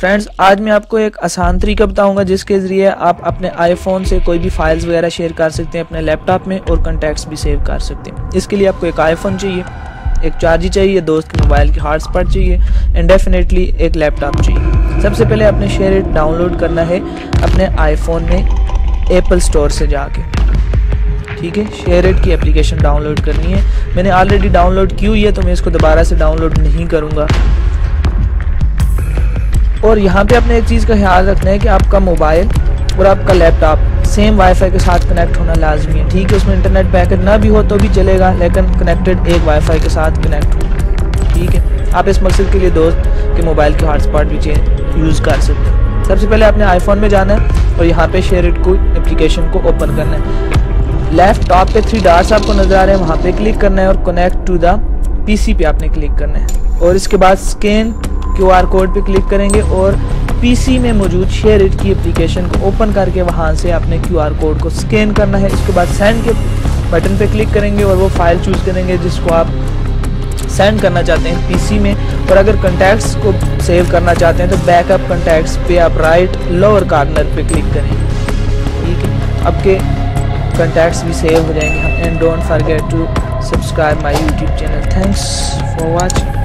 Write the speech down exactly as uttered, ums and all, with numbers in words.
Friends, आज मैं आपको एक आसान तरीका बताऊंगा जिसके ज़रिए आप अपने आईफोन से कोई भी फाइल्स वगैरह शेयर कर सकते हैं अपने लैपटॉप में, और कॉन्टैक्ट्स भी सेव कर सकते हैं। इसके लिए आपको एक आईफोन चाहिए, एक चार्जर चाहिए, दोस्त के मोबाइल की हॉटस्पॉट चाहिए, एंड डेफिनेटली एक लैपटॉप चाहिए। सबसे पहले आपने शेयरइट डाउनलोड करना है अपने आईफोन में एप्पल स्टोर से जाके, ठीक है। शेयरइट की एप्लीकेशन डाउनलोड करनी है, मैंने ऑलरेडी डाउनलोड की हुई है तो मैं इसको दोबारा से डाउनलोड नहीं करूँगा। और यहाँ पे आपने एक चीज़ का ख्याल रखना है कि आपका मोबाइल और आपका लैपटॉप सेम वाईफाई के साथ कनेक्ट होना लाजमी है, ठीक है। उसमें इंटरनेट पैकेट ना भी हो तो भी चलेगा, लेकिन कनेक्टेड एक वाईफाई के साथ कनेक्ट हो, ठीक है। आप इस मकसद के लिए दोस्त के मोबाइल के हॉटस्पॉट भी यूज़ कर सकते हैं। सबसे पहले आपने आईफोन में जाना है और यहाँ पर शेयरइट को एप्लीकेशन को ओपन करना है। लेफ्ट टॉप पे थ्री डॉट्स आपको नजर आ रहे हैं, वहाँ पर क्लिक करना है और connect to the P C पे आपने क्लिक करना है। और इसके बाद स्कैन क्यू आर कोड पे क्लिक करेंगे और पीसी में मौजूद शेयरइट की एप्लीकेशन को ओपन करके वहां से आपने क्यू आर कोड को स्कैन करना है। इसके बाद सेंड के बटन पे क्लिक करेंगे और वो फाइल चूज करेंगे जिसको आप सेंड करना चाहते हैं पीसी में। और अगर कॉन्टैक्ट्स को सेव करना चाहते हैं तो बैकअप कॉन्टैक्ट्स पे आप राइट लोअर कार्नर पे क्लिक करें, ठीक है। आपके कॉन्टैक्ट्स भी सेव हो जाएंगे। And don't forget to subscribe my YouTube channel. Thanks for watching.